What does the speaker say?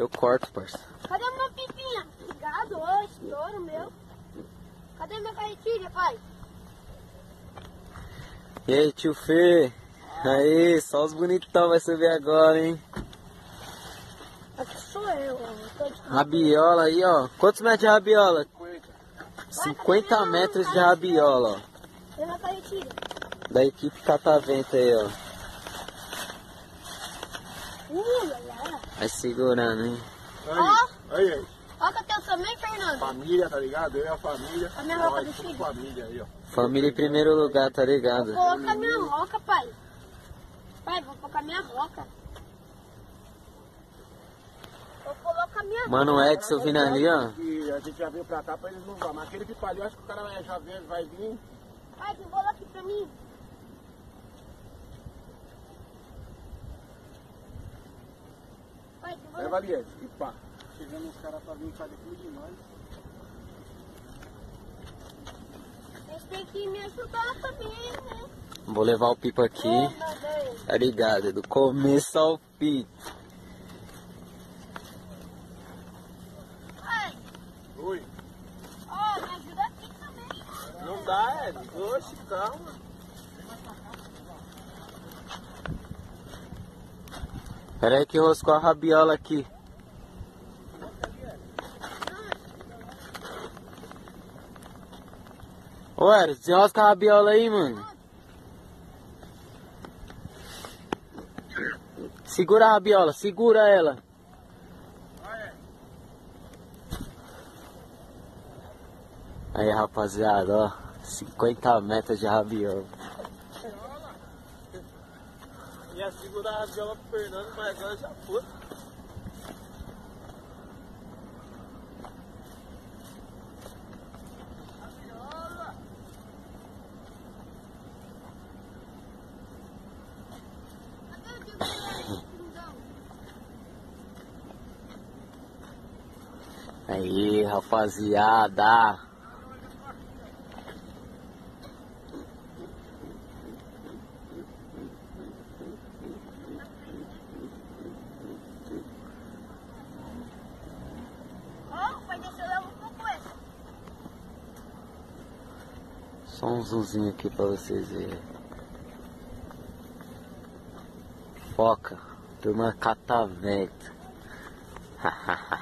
Eu corto, parça. Cadê o meu pipinha? Obrigado, ó, estouro meu. Cadê minha caretilha, pai? E aí, tio Fê? Aí, só os bonitão vai subir agora, hein? Aqui sou eu, ó. Rabiola aí, ó. Quantos metros de rabiola? 50 metros de rabiola, ó. Tem uma caretilha. Da equipe Catavento aí, ó. Vai segurando, hein? Aí, aí. Olha que eu também, Fernando. Família, tá ligado? Eu e a família. A minha moca do filho. Família aí, ó. Família em primeiro lugar, tá ligado? Vou colocar minha moca, pai. Pai, vou colocar minha moca. Vou colocar minha moca. Mano, Edson vindo ali, ó. E a gente já veio pra cá pra eles não vão. Mas aquele que falhou, acho que o cara já veio, vai vir. Pai, tem bola aqui pra mim. Pai, tem bola. Leva ali, Edson. E pá. Chegando os caras pra vir fazer tudo demais. Eles têm que me ajudar também, né? Vou levar o pipo aqui. Tá ligado? Do começo ao fim. Ai. Oi. Ó, me ajuda aqui também. Não dá, é. Oxe, calma. Pera aí que roscou a rabiola aqui. Ô, Eros, desenrosca a rabiola aí, mano. Segura a rabiola, segura ela. Aí, rapaziada, ó. 50 metros de rabiola. Ia segurar a rabiola pro Fernando, mas agora já foi. Aí, rapaziada. Ó, vai deixar lá um pouco essa. Só um zoomzinho aqui pra vocês verem. Foca, turma Catavento. Hahaha.